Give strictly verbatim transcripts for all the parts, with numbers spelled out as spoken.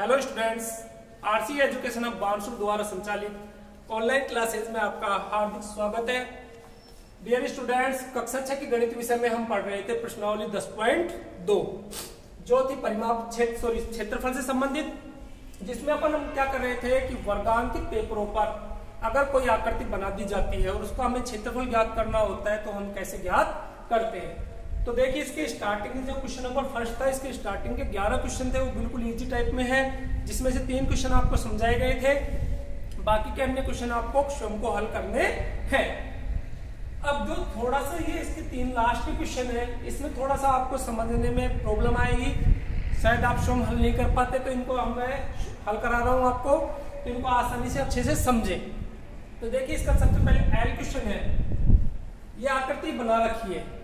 Hello students, RC education of Bansur द्वारा संचालित online classes में आपका हार्दिक स्वागत है। डियर स्टूडेंट्स, कक्षा छह की गणित विषय में हम पढ़ रहे थे प्रश्नावली दस पॉइंट दो, जो थी परिमाप क्षेत्र सॉरी क्षेत्रफल से संबंधित, जिसमें अपन हम क्या कर रहे थे कि वर्गांकित पेपरों पर अगर कोई आकृति बना दी जाती है और उसका हमें क्षेत्रफल ज्ञात करना होता है तो हम कैसे ज्ञात करते हैं। तो देखिए, इसके स्टार्टिंग में जो क्वेश्चन नंबर फर्स्ट था, इसके स्टार्टिंग के ग्यारह क्वेश्चन थे वो बिल्कुल इजी टाइप में है, जिसमें से तीन क्वेश्चन आपको समझाए गए थे, बाकी के अन्य क्वेश्चन आपको स्वयं को हल करने हैं। अब जो थोड़ा सा ये इसके तीन लास्ट के क्वेश्चन है, इसमें थोड़ा सा आपको समझने में प्रॉब्लम आएगी, शायद आप स्वयं हल नहीं कर पाते, तो इनको मैं हल करा रहा हूँ आपको, तो इनको आसानी से अच्छे से समझें। तो देखिए, इसका सबसे पहले एल क्वेश्चन है, ये आकृति बना रखी है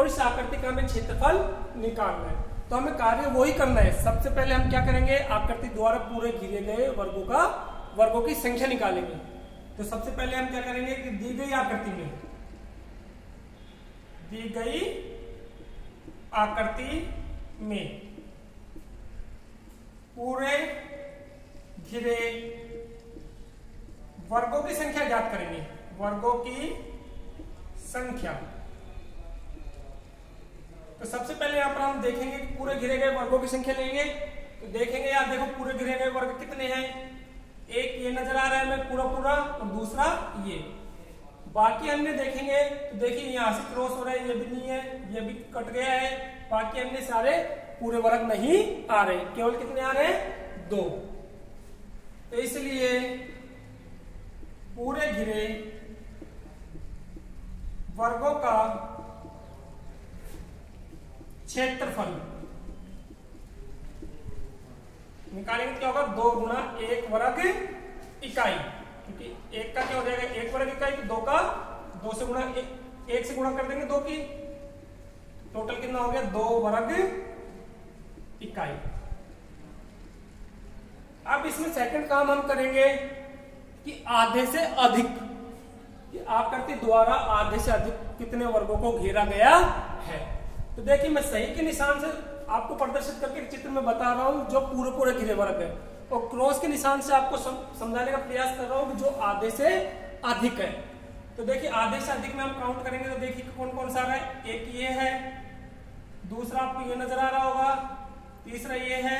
और इस आकृति का हमें क्षेत्रफल निकालना है, तो हमें कार्य वही करना है। सबसे पहले हम क्या करेंगे, आकृति द्वारा पूरे घिरे गए वर्गों का वर्गों की संख्या निकालेंगे। तो सबसे पहले हम क्या करेंगे कि दी गई आकृति में दी गई आकृति में पूरे घिरे वर्गों की संख्या ज्ञात करेंगे, वर्गों की संख्या। तो सबसे पहले यहाँ पर हम देखेंगे कि पूरे घिरे गए वर्गों की संख्या लेंगे, तो देखेंगे यार, देखो पूरे घिरे गए वर्ग कितने हैं, एक ये नजर आ रहा है हमें पूरा पूरा और दूसरा ये, बाकी हमने देखेंगे तो देखिए यहाँ से क्रॉस हो रहा है, ये भी नहीं है, ये भी कट गया है, बाकी हमने सारे पूरे वर्ग नहीं आ रहे, केवल कितने आ रहे हैं, दो। तो इसलिए पूरे घिरे वर्गों का क्षेत्रफल निकालेंगे, क्या होगा, दो गुणा एक वर्ग इकाई, क्योंकि एक का क्या हो जाएगा, एक वर्ग इकाई, तो दो का दो से गुणा एक, एक से गुणा कर देंगे दो की, टोटल कितना हो गया, दो वर्ग इकाई। अब इसमें सेकंड काम हम करेंगे कि आधे से अधिक, कि आकृति द्वारा आधे से अधिक कितने वर्गों को घेरा गया है। तो देखिए, मैं सही के निशान से आपको प्रदर्शित करके चित्र में बता रहा हूं जो पूरे पूरे घेरे वर्ग है, और क्रॉस के निशान से आपको समझाने का प्रयास कर रहा हूं जो आधे से अधिक है। तो देखिए, आधे से अधिक में हम काउंट करेंगे, तो देखिए कौन कौन सा है, एक ये है, दूसरा आपको ये नजर आ रहा होगा, तीसरा ये है,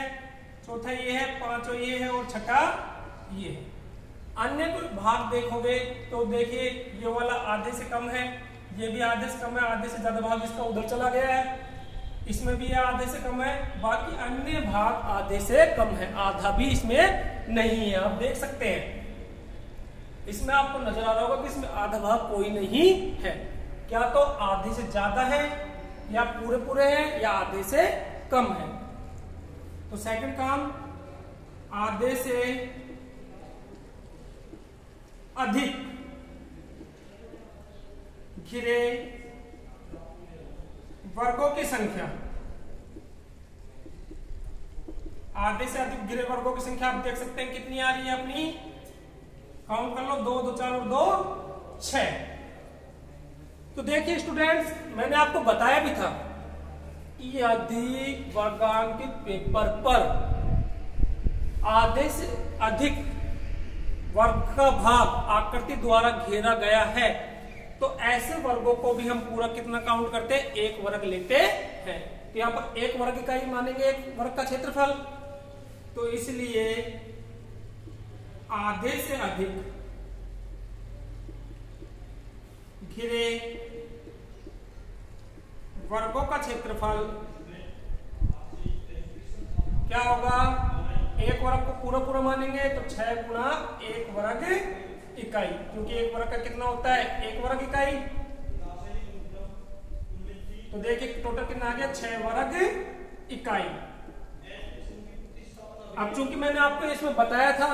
चौथा ये है, पांचवा ये है और छठा ये है। अन्य कोई भाग देखोगे तो देखिए, ये वाला आधे से कम है, ये भी आधे से कम है, आधे से ज्यादा भाग इसका उधर चला गया है, इसमें भी ये आधे से कम है, बाकी अन्य भाग आधे से कम है, आधा भी इसमें नहीं है। आप देख सकते हैं, इसमें आपको नजर आ रहा होगा कि इसमें आधा भाग कोई नहीं है, क्या तो आधे से ज्यादा है, या पूरे पूरे है, या आधे से कम है। तो सेकंड काम, आधे से अधिक घिरे वर्गों की संख्या, आधे से अधिक घिरे वर्गों की संख्या आप देख सकते हैं कितनी आ रही है अपनी, काउंट कर लो, दो दो चार और दो छह। तो देखिए स्टूडेंट्स, मैंने आपको बताया भी था, अधिक वर्गांकित पेपर पर आधे से अधिक वर्ग का भाग आकृति द्वारा घेरा गया है, तो ऐसे वर्गों को भी हम पूरा कितना काउंट करते हैं, एक वर्ग लेते हैं। तो यहाँ पर एक वर्ग का ही मानेंगे एक वर्ग का क्षेत्रफल, तो इसलिए आधे से अधिक घेरे वर्गों का क्षेत्रफल क्या होगा, एक वर्ग को पूरा पूरा मानेंगे तो छह गुणा एक वर्ग इकाई, क्योंकि एक वर्ग का कितना होता है, एक वर्ग इकाई। तो देखिए टोटल कितना आ गया, छह वर्ग इकाई। अब चूंकि मैंने आपको इसमें बताया था,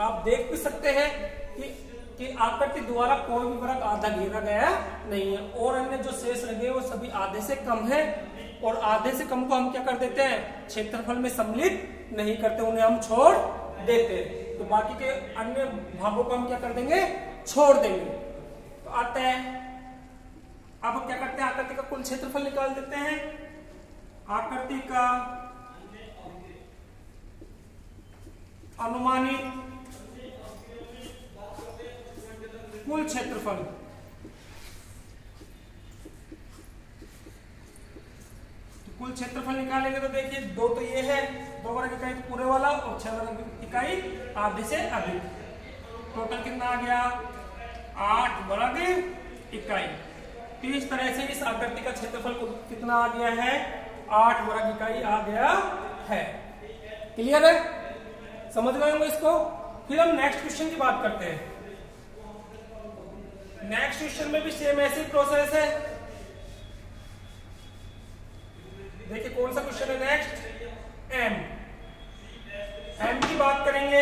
आप देख भी सकते हैं कि कि आकृति द्वारा कोई भी वर्ग आधा घेरा गया नहीं है, और अन्य जो शेष लगे वो सभी आधे से कम है, और आधे से कम को हम क्या कर देते हैं, क्षेत्रफल में सम्मिलित नहीं करते, उन्हें हम छोड़ देते हैं। तो बाकी के अन्य भागों को हम क्या कर देंगे, छोड़ देंगे। तो आता है, अब हम क्या करते हैं, आकृति का कुल क्षेत्रफल निकाल देते हैं। आकृति का अनुमानित कुल क्षेत्रफल कुल क्षेत्रफल निकालेंगे तो देखिए दो तो ये है, दो वर्ग इकाई पूरे वाला और छह वर्ग इकाई आधे से अधिक। टोटल कितना आ गया? आठ वर्ग इकाई। तो इस तरह से इस आकृति का क्षेत्रफल कितना आ गया है? आठ वर्ग इकाई आ गया है। क्लियर है? समझ गए होंगे इसको। फिर हम नेक्स्ट क्वेश्चन की बात करते हैं। नेक्स्ट क्वेश्चन में भी सेम ऐसी प्रोसेस है। देखिए कौन सा क्वेश्चन है नेक्स्ट, एम एम की बात करेंगे।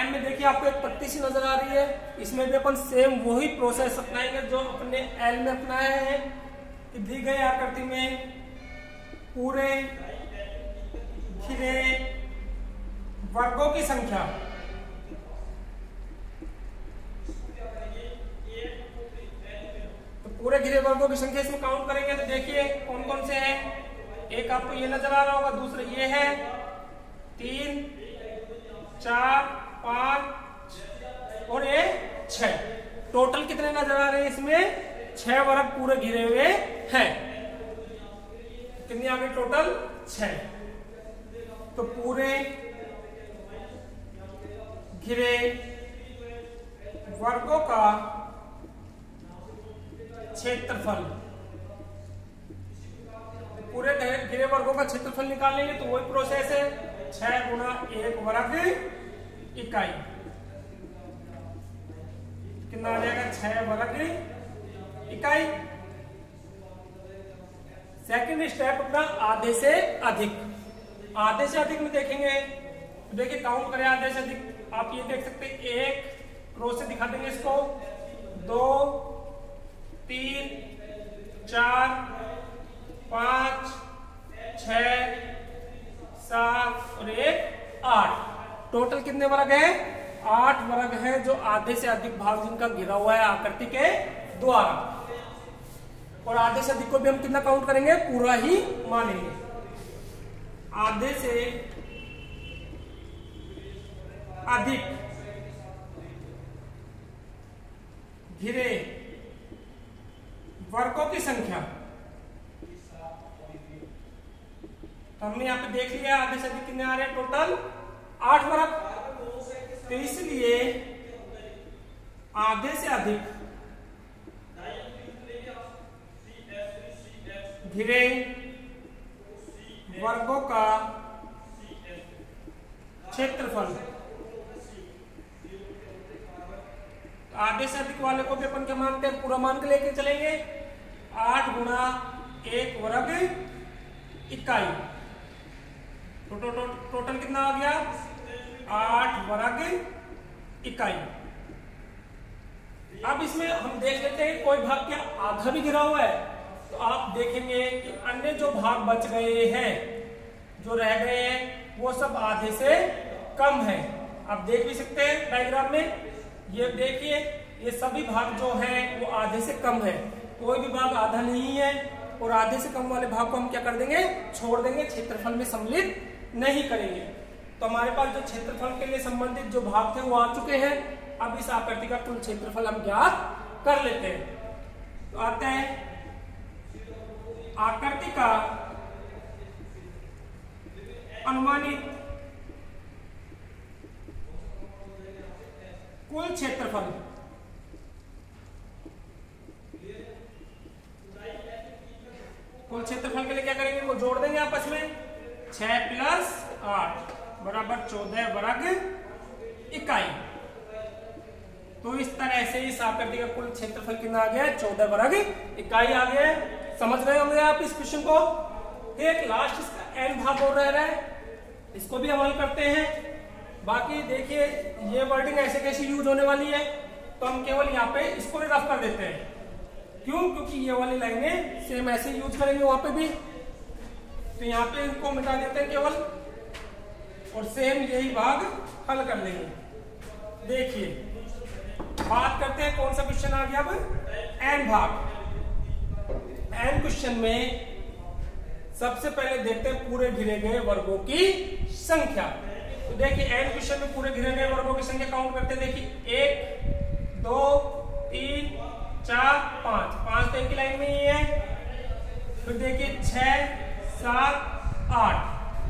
एम में देखिए आपको एक पत्ती सी नजर आ रही है, इसमें भी अपन सेम वही प्रोसेस अपनाएंगे जो अपने एल में अपनाया है। दी गई आकृति में पूरे घिरे वर्गों की संख्या पूरे घिरे वर्गों की संख्या इसमें काउंट करेंगे तो देखिए कौन कौन से हैं। एक आपको ये नजर आ रहा होगा, दूसरा ये है, तीन, चार, पांच और ये छह। टोटल कितने नजर आ रहे हैं इसमें? छह वर्ग पूरे घिरे हुए हैं। कितनी आ गई टोटल? छह। तो पूरे घिरे वर्गों का क्षेत्रफल, पूरे घिरे वर्गों का क्षेत्रफल निकालेंगे तो वही प्रोसेस है, छह गुणा एक वर्ग इकाई। कितना आ जाएगा? छह वर्ग इकाई। सेकंड स्टेप अपना आधे से अधिक। आधे से अधिक में देखेंगे, देखिए काउंट करें आधे से अधिक। आप ये देख सकते हैं, एक क्रॉस से दिखा देंगे इसको, दो, तीन, चार, पांच, छह, सात और एक, आठ। टोटल कितने वर्ग है? आठ वर्ग है जो आधे से अधिक भाग जिनका घिरा हुआ है आकृति के द्वारा। और आधे से अधिक को भी हम कितना काउंट करेंगे? पूरा ही मानेंगे। आधे से अधिक घिरे वर्गों की संख्या, तो हमने यहाँ पे देख लिया आधे से अधिक कितने आ रहे हैं टोटल? आठ वर्ग। तो इसलिए आधे से अधिक घिरे वर्गों का क्षेत्रफल, आधे से अधिक वाले को भी अपन क्या मानते हैं? पूरा मान के लेके चलेंगे, आठ गुणा एक वर्ग इकाई। तो टो, टो, टोटल कितना आ गया? आठ वर्ग इकाई। अब इसमें हम देख लेते हैं कोई भाग क्या आधा भी गिरा हुआ है, तो आप देखेंगे कि अन्य जो भाग बच गए हैं, जो रह गए हैं, वो सब आधे से कम है। आप देख भी सकते हैं डायग्राम में, ये देखिए ये सभी भाग जो है वो आधे से कम है, कोई भी भाग आधा नहीं है। और आधे से कम वाले भाग को हम क्या कर देंगे? छोड़ देंगे, क्षेत्रफल में सम्मिलित नहीं करेंगे। तो हमारे पास जो क्षेत्रफल के लिए संबंधित जो भाग थे वो आ चुके हैं। अब इस आकृति का कुल क्षेत्रफल हम ज्ञात कर लेते हैं। तो आते हैं आकृति का अनुमानित कुल क्षेत्रफल। कुल क्षेत्रफल के लिए क्या करेंगे? वो जोड़ देंगे आपस में, छह प्लस आठ बराबर चौदह वर्ग इकाई। तो इस तरह से इस आकृति का कुल क्षेत्रफल कितना आ गया? चौदह वर्ग इकाई आ गया। समझ रहे होंगे आप इस क्वेश्चन को। एक लास्ट इसका एन भाग और रह रहा है, इसको भी हल करते हैं। बाकी देखिए ये वर्डिंग ऐसे कैसे यूज होने वाली है, तो हम केवल यहाँ पे इसको भी रफ कर देते हैं। क्यों? क्योंकि ये वाली लाइनें सेम ऐसे यूज करेंगे वहां पे भी, तो यहाँ पे इनको मिटा देते हैं केवल, और सेम यही भाग हल कर लेंगे। देखिए बात करते हैं कौन सा क्वेश्चन आ गया अब? एन भाग। एन क्वेश्चन में सबसे पहले देखते हैं पूरे घिरे गए वर्गों की संख्या। तो देखिए एन क्वेश्चन में पूरे घिरे हुए वर्गों की संख्या काउंट करते हैं। देखिए एक दो तीन चार पांच, पांच तो एक ही लाइन में ही है। फिर देखिए छह सात आठ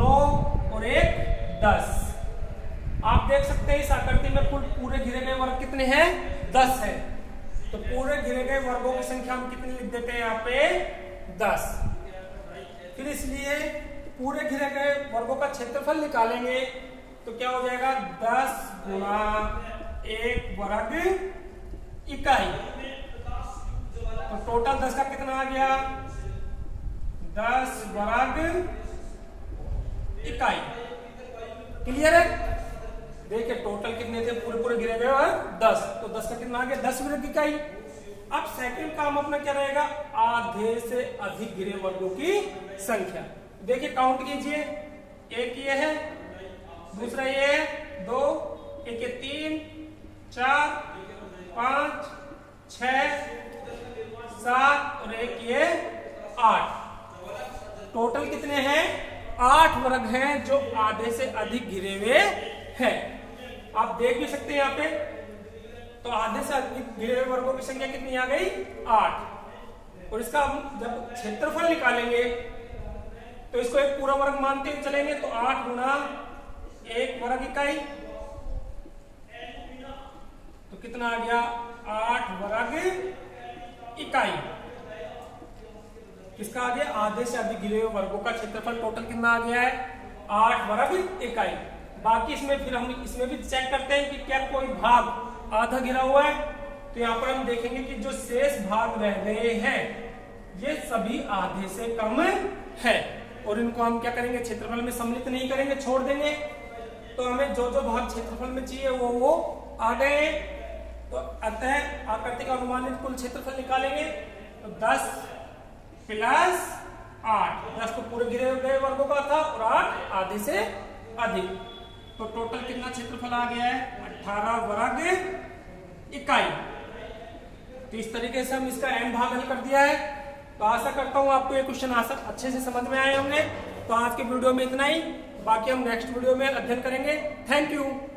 नौ और एक दस। आप देख सकते हैं इस आकृति में कुल पूरे घिरे गए वर्ग कितने हैं, दस है। तो पूरे घिरे गए वर्गों की संख्या हम कितनी लिख देते हैं यहाँ पे, दस। फिर इसलिए पूरे घिरे गए वर्गों का क्षेत्रफल निकालेंगे तो क्या हो जाएगा, दस गुणा एक वर्ग इकाई। तो टोटल दस का कितना आ गया, दस वर्ग इकाई। क्लियर है? देखिए टोटल कितने थे पूरे पूरे घिरे गए वर्ग, दस। तो दस का कितना आ गया, दस वर्ग इकाई। अब सेकंड काम अपना क्या रहेगा, आधे से अधिक घिरे वर्गों की संख्या। देखिए काउंट कीजिए, एक ये है, दूसरा ये है, दो, एक ये तीन चार पांच छह सात और एक ये आठ। टोटल कितने हैं, आठ वर्ग हैं जो आधे से अधिक घिरे हुए हैं। आप देख भी सकते हैं यहाँ पे। तो आधे से अधिक घिरे हुए वर्गों की संख्या कितनी आ गई, आठ। और इसका हम जब क्षेत्रफल निकालेंगे तो इसको एक पूरा वर्ग मानते हुए चलेंगे, तो आठ गुणा एक वर्ग इकाई। तो कितना आ गया, आठ वर्ग इकाई। किसका आ गया, आधे से अधिक घिरे हुए वर्गों का क्षेत्रफल। टोटल कितना आ गया है, आठ वर्ग इकाई। बाकी इसमें फिर हम इसमें भी चेक करते हैं कि क्या कोई भाग आधा घिरा हुआ है। तो यहाँ पर हम देखेंगे कि जो शेष भाग रह गए हैं ये सभी आधे से कम है, और इनको हम क्या करेंगे, क्षेत्रफल में सम्मिलित नहीं करेंगे, छोड़ देंगे। तो हमें जो जो भाग क्षेत्रफल में चाहिए वो वो आ गए। तो अतः आकृति का अनुमानित कुल क्षेत्रफल निकालेंगे तो दस प्लस आठ, दस तो पूरे घिरे हुए वर्गों का था और आठ आधे से अधिक। तो टोटल कितना क्षेत्रफल आ गया है, अठारह वर्ग इकाई। तो इस तरीके से हम इसका एन भाग हल कर दिया है। तो आशा करता हूँ आपको ये क्वेश्चन आशा अच्छे से समझ में आए होंगे। तो आज के वीडियो में इतना ही, बाकी हम नेक्स्ट वीडियो में अध्ययन करेंगे। Thank you.